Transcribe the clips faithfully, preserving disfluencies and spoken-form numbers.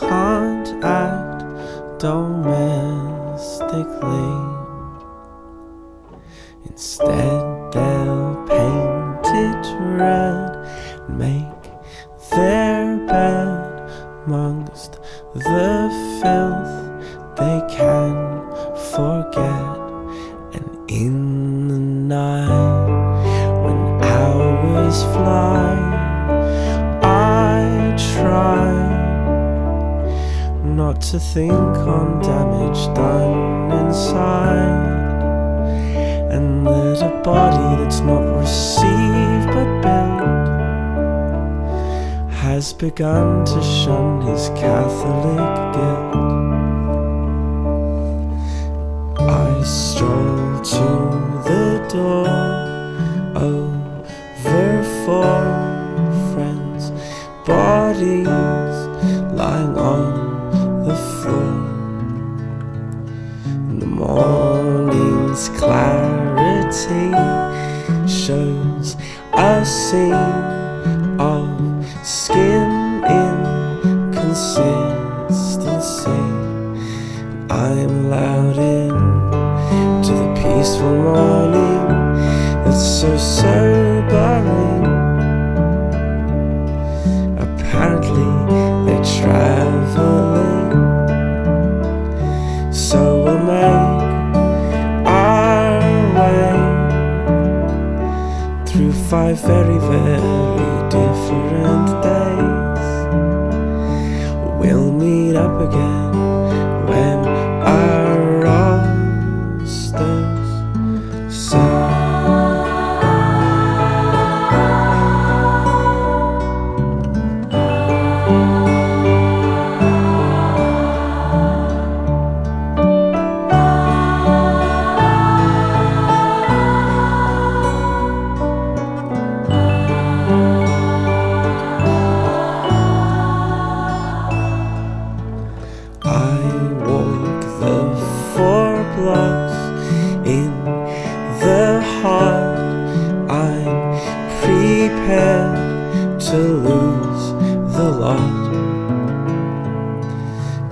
contact domestically. Instead they'll paint it red and make their bed amongst the filth they can forget. And in the night when hours fly, I try not to think on damage done inside, and let a body that's not received but built has begun to shun his Catholic guilt. I stroll to the door, over four friends' bodies lying on the floor. And the morning's clarity shows a scene of skin inconsistency. I am allowed in to the peaceful morning that's so sobering. Apparently they're traveling, so we'll make our way through five very, very different days. We'll meet up again when our in the heart, I'm prepared to lose the lot,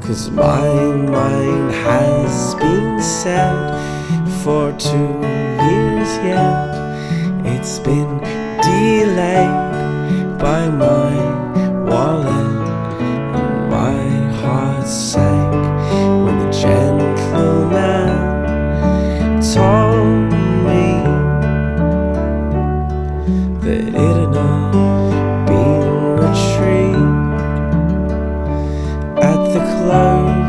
'cause my mind has been set for two years yet. It's been delayed by my wallet, and my heart sank when the gentleman told me that it had not been retrieved at the close